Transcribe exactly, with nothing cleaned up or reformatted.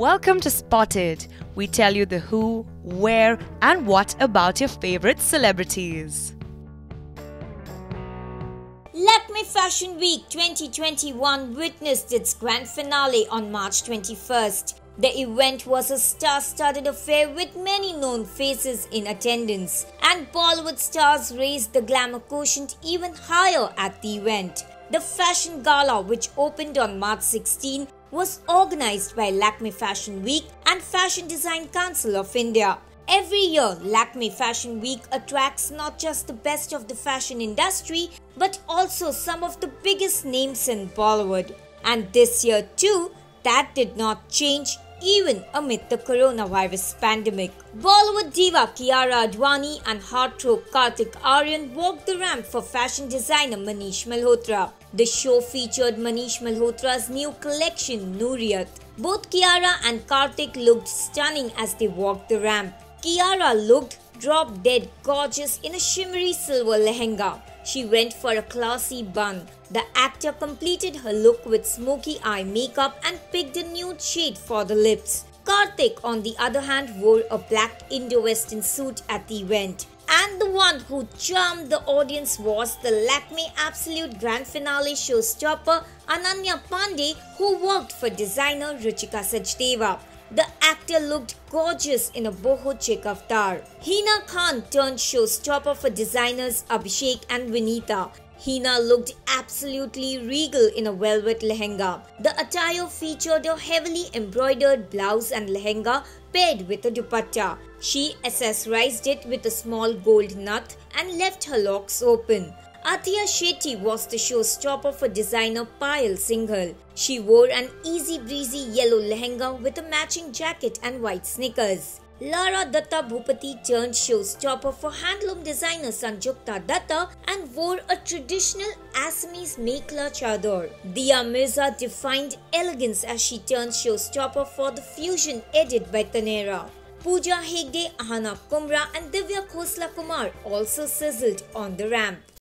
Welcome to Spotted. We tell you the who, where and what about your favorite celebrities. Lakme Fashion Week twenty twenty-one witnessed its grand finale on March twenty-first. The event was a star-studded affair with many known faces in attendance, and Bollywood stars raised the glamour quotient even higher at the event. The Fashion Gala, which opened on March sixteenth, was organized by Lakme Fashion Week and Fashion Design Council of India. Every year, Lakme Fashion Week attracts not just the best of the fashion industry but also some of the biggest names in Bollywood. And this year too, that did not change even amid the coronavirus pandemic. Bollywood diva Kiara Advani and heartthrob Kartik Aaryan walked the ramp for fashion designer Manish Malhotra. The show featured Manish Malhotra's new collection, Nooraniyat. Both Kiara and Kartik looked stunning as they walked the ramp. Kiara looked drop-dead gorgeous in a shimmery silver lehenga. She went for a classy bun. The actor completed her look with smoky eye makeup and picked a nude shade for the lips. Kartik, on the other hand, wore a black Indo-Western suit at the event. And the one who charmed the audience was the Lakme Absolute Grand Finale showstopper Ananya Panday, who worked for designer Ruchika Sachdeva. The actor looked gorgeous in a boho chic avatar. Hina Khan turned showstopper for designers Abhishek and Vinita. Hina looked absolutely regal in a velvet lehenga. The attire featured a heavily embroidered blouse and lehenga paired with a dupatta. She accessorized it with a small gold nut and left her locks open. Athiya Shetty was the showstopper for designer Payal Singhal. She wore an easy breezy yellow lehenga with a matching jacket and white sneakers. Lara Dutta Bhupati turned showstopper for handloom designer Sanjukta Dutta and wore a traditional Assamese mekhla chador. Dia Mirza defined elegance as she turned showstopper for the fusion edit by Taneira. Pooja Hegde, Aahana Kumra and Divya Khosla Kumar also sizzled on the ramp.